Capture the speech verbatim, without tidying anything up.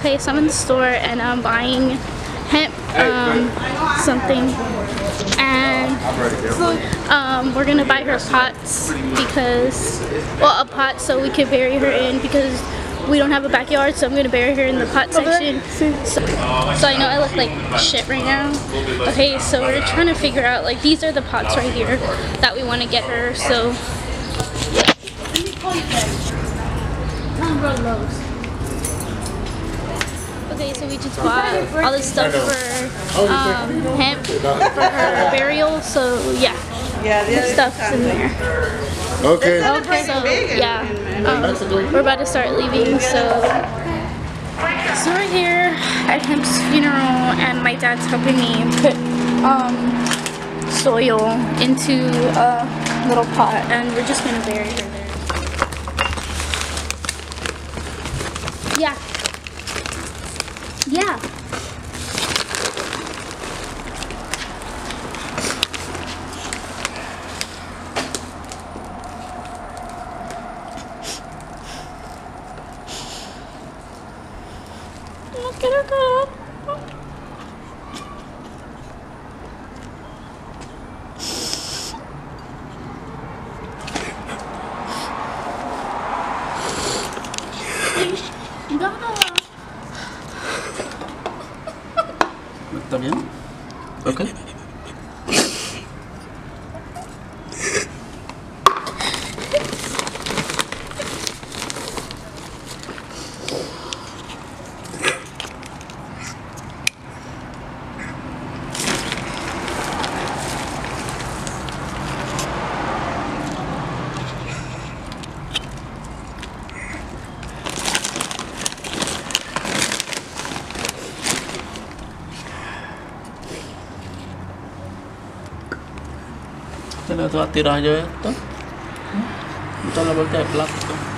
Okay, so I'm in the store and I'm buying hemp um, something, and um, we're gonna buy her pots because, well, a pot so we could bury her in because we don't have a backyard, so I'm gonna bury her in the pot section. So, so I know I look like shit right now. Okay, so we're trying to figure out, like, these are the pots right here that we want to get her. So okay, so we just bought all this stuff for um, hemp for her burial. So yeah, yeah, this stuff's in there. Okay. Okay, so yeah, um, we're about to start leaving. So, so we're here at Hemp's funeral, and my dad's helping me put um, soil into a little pot, and we're just gonna bury her there. Yeah. Yeah. Get her, girl. ¿Está bien? Okay. Tidak terhati raja itu, kita label kayak pelaku.